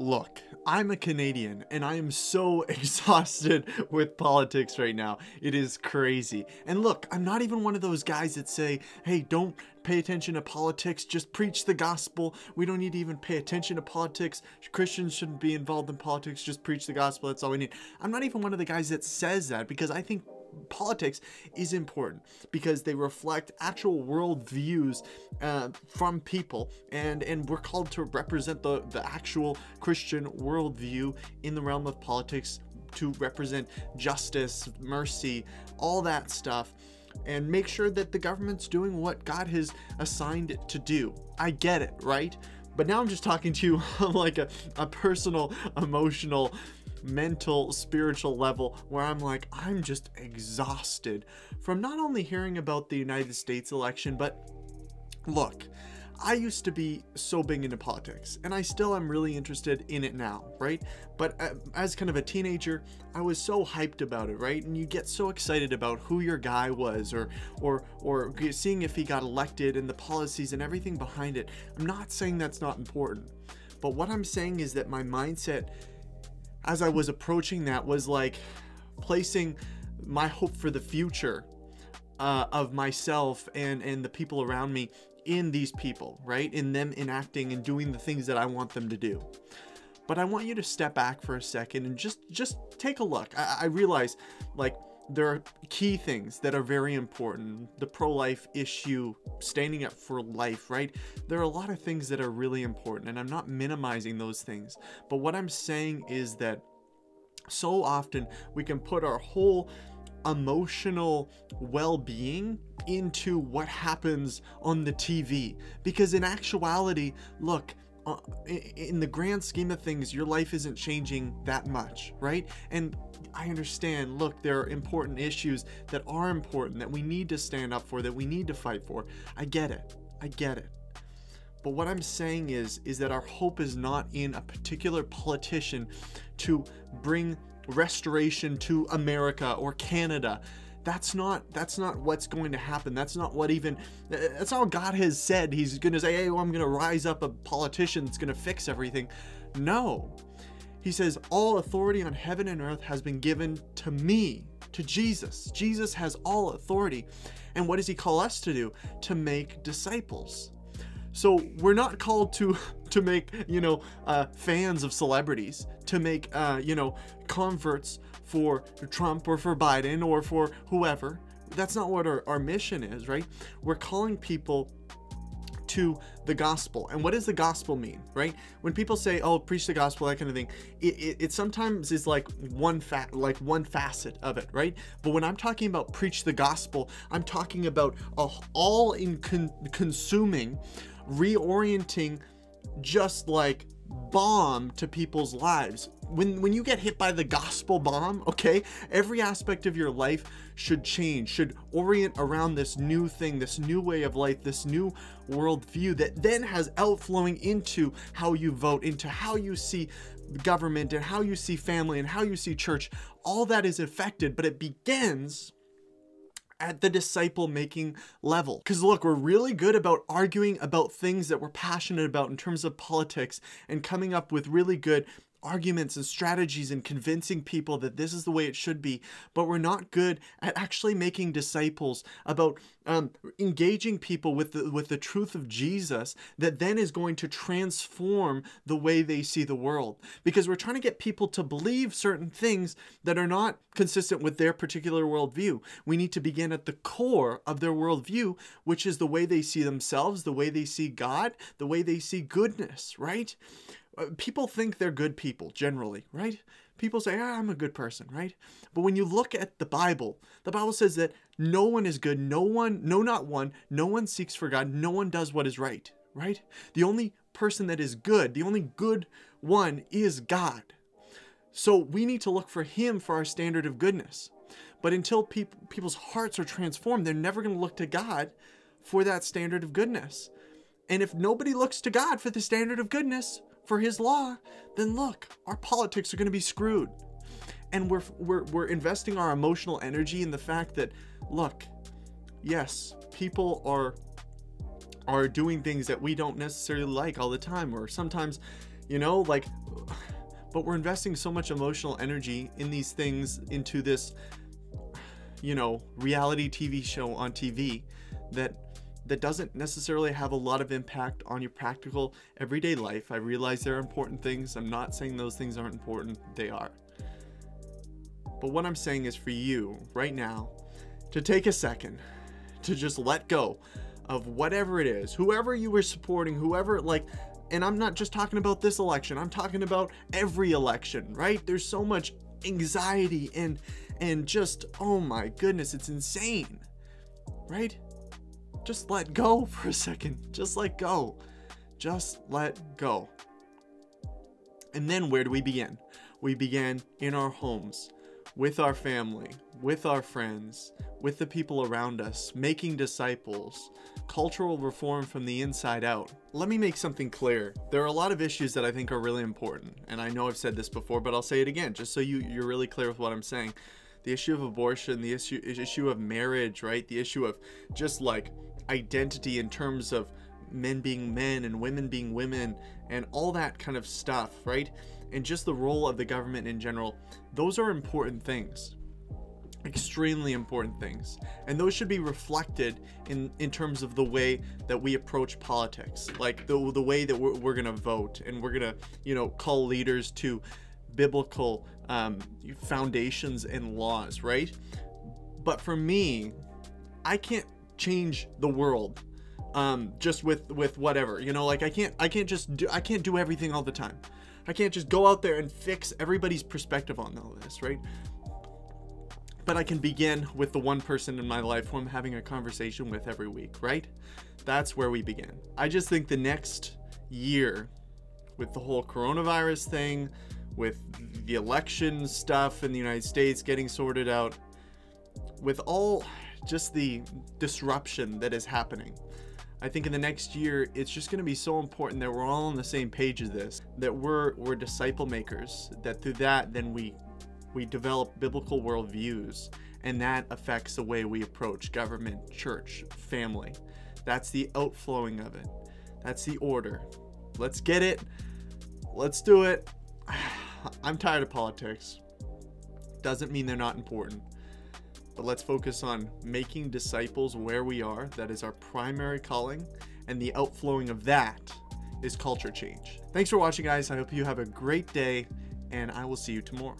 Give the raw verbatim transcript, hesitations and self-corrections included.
Look, I'm a Canadian and I am so exhausted with politics right now. It is crazy. And look, I'm not even one of those guys that say, hey, don't pay attention to politics, just preach the gospel. We don't need to even pay attention to politics. Christians shouldn't be involved in politics, just preach the gospel. That's all we need. I'm not even one of the guys that says that, because I think politics is important because they reflect actual world views uh, from people, and and we're called to represent the the actual Christian worldview in the realm of politics, to represent justice, mercy, all that stuff, and make sure that the government's doing what God has assigned it to do. I get it, right? But now I'm just talking to you on like a, a personal, emotional, mental, spiritual level, where I'm like, I'm just exhausted from not only hearing about the United States election, but look, I used to be so big into politics, and I still am really interested in it now, right? But uh, as kind of a teenager, I was so hyped about it, right? And you get so excited about who your guy was, or or or seeing if he got elected and the policies and everything behind it. I'm not saying that's not important, but what I'm saying is that my mindset as I was approaching that was like placing my hope for the future uh, of myself and, and the people around me in these people, right? In them enacting and doing the things that I want them to do. But I want you to step back for a second and just, just take a look. I, I realize like there are key things that are very important. The pro-life issue, standing up for life, right? There are a lot of things that are really important, and I'm not minimizing those things. But what I'm saying is that so often we can put our whole emotional well-being into what happens on the T V. Because in actuality, look, Uh, in the grand scheme of things, your life isn't changing that much, right? And I understand, look, there are important issues that are important, that we need to stand up for, that we need to fight for. I get it. I get it. But what I'm saying is, is that our hope is not in a particular politician to bring restoration to America or Canada. That's not, that's not what's going to happen. That's not what even, that's not what God has said. He's going to say, hey, well, I'm going to rise up a politician that's going to fix everything. No. He says, all authority on heaven and earth has been given to me, to Jesus. Jesus has all authority. And what does he call us to do? To make disciples. So we're not called to, to make, you know, uh, fans of celebrities, to make, uh, you know, converts for Trump or for Biden or for whoever. That's not what our, our mission is, right? We're calling people to the gospel. And what does the gospel mean, right? When people say, oh, preach the gospel, that kind of thing, it, it, it sometimes is like one fa- like one facet of it, right? But when I'm talking about preach the gospel, I'm talking about a all in con- consuming, reorienting, just like bomb to people's lives. When when you get hit by the gospel bomb, okay, every aspect of your life should change, should orient around this new thing, this new way of life, this new worldview that then has outflowing into how you vote, into how you see government and how you see family and how you see church. All that is affected, but it begins at the disciple-making level. Because look, we're really good about arguing about things that we're passionate about in terms of politics and coming up with really good arguments and strategies and convincing people that this is the way it should be, but we're not good at actually making disciples, about um, engaging people with the, with the truth of Jesus that then is going to transform the way they see the world. Because we're trying to get people to believe certain things that are not consistent with their particular worldview. We need to begin at the core of their worldview, which is the way they see themselves, the way they see God, the way they see goodness, right? People think they're good people generally, right? People say, ah, I'm a good person, right? But when you look at the Bible, the Bible says that no one is good. No one, no, not one, no one seeks for God. No one does what is right, right? The only person that is good, the only good one is God. So we need to look for him for our standard of goodness. But until pe- people's hearts are transformed, they're never going to look to God for that standard of goodness. And if nobody looks to God for the standard of goodness, for his law, then look, our politics are going to be screwed. And we're, we're, we're investing our emotional energy in the fact that, look, yes, people are, are doing things that we don't necessarily like all the time, or sometimes, you know, like, but we're investing so much emotional energy in these things, into this, you know, reality T V show on T V that that doesn't necessarily have a lot of impact on your practical everyday life. I realize there are important things. I'm not saying those things aren't important. They are. But what I'm saying is for you right now to take a second to just let go of whatever it is, whoever you were supporting, whoever, like, and I'm not just talking about this election. I'm talking about every election, right? There's so much anxiety and, and just, oh my goodness, it's insane, right? Just let go for a second. Just let go. Just let go. And then where do we begin? We begin in our homes, with our family, with our friends, with the people around us, making disciples, cultural reform from the inside out. Let me make something clear. There are a lot of issues that I think are really important. And I know I've said this before, but I'll say it again, just so you, you're really clear with what I'm saying. The issue of abortion, the issue, issue of marriage, right? The issue of just like identity in terms of men being men and women being women and all that kind of stuff, right? And just the role of the government in general. Those are important things, extremely important things. And those should be reflected in, in terms of the way that we approach politics, like the, the way that we're, we're gonna vote and we're gonna, you know, call leaders to biblical um, foundations and laws, right? But for me, I can't change the world um, just with, with whatever, you know, like I can't, I can't just do, I can't do everything all the time. I can't just go out there and fix everybody's perspective on all this, right? But I can begin with the one person in my life who I'm having a conversation with every week, right? That's where we begin. I just think the next year with the whole coronavirus thing, with the election stuff in the United States getting sorted out, with all just the disruption that is happening, I think in the next year, it's just gonna be so important that we're all on the same page of this, that we're, we're disciple makers, that through that, then we, we develop biblical worldviews, and that affects the way we approach government, church, family. That's the outflowing of it. That's the order. Let's get it. Let's do it. I'm tired of politics. Doesn't mean they're not important, but let's focus on making disciples where we are. That is our primary calling, and the outflowing of that is culture change. Thanks for watching, guys. I hope you have a great day, and I will see you tomorrow.